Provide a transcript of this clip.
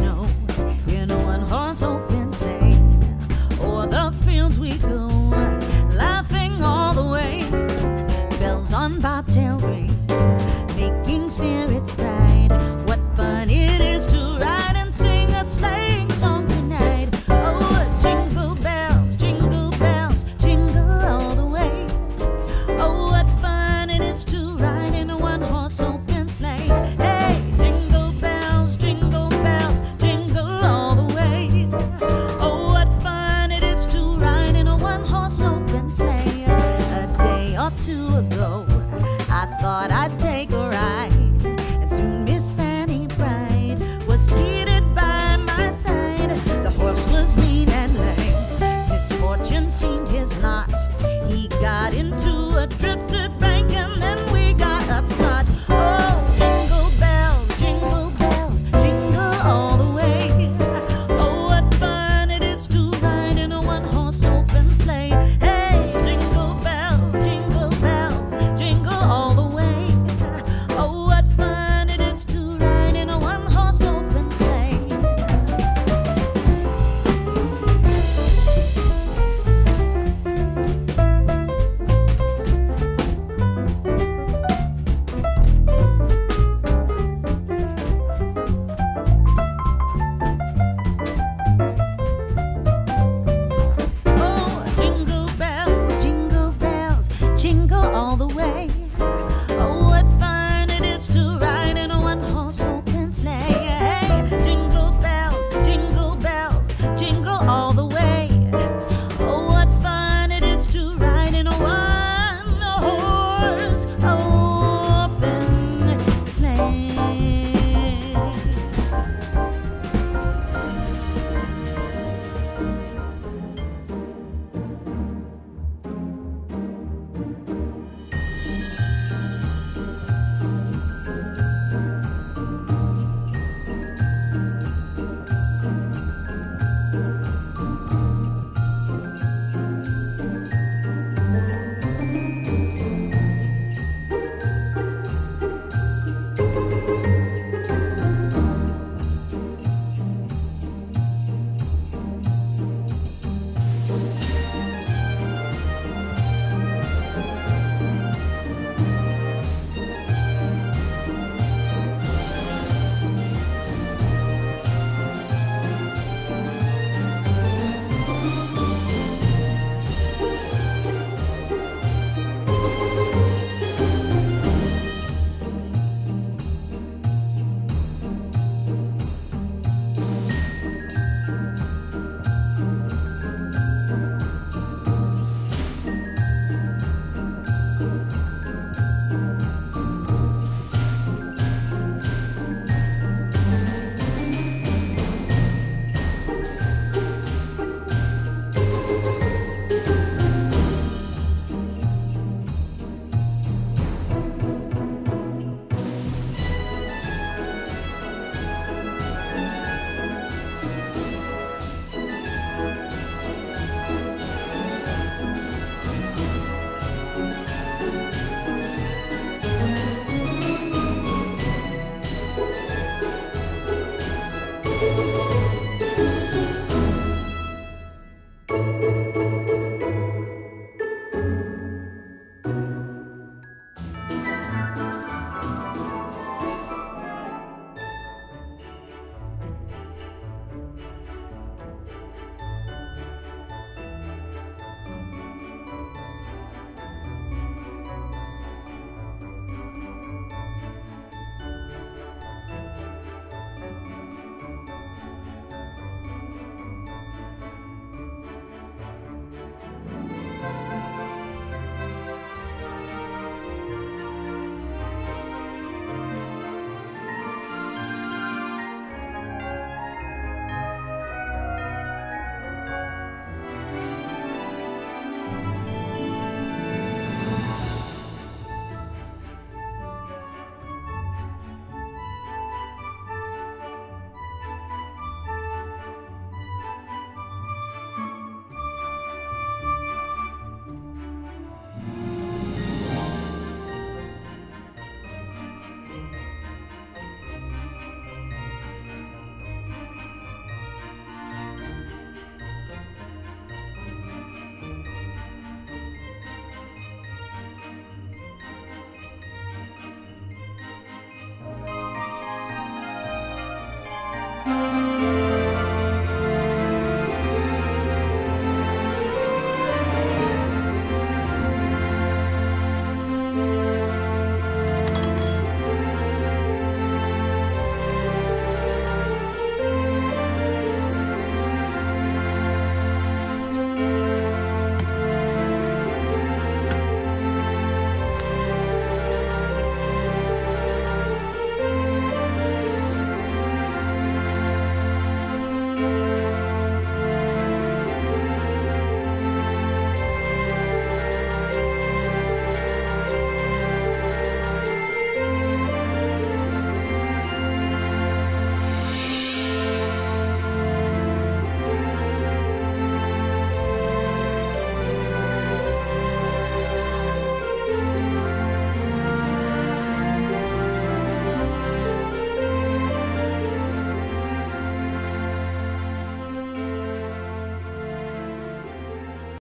snow in a one-horse open sleigh, o'er the fields we go.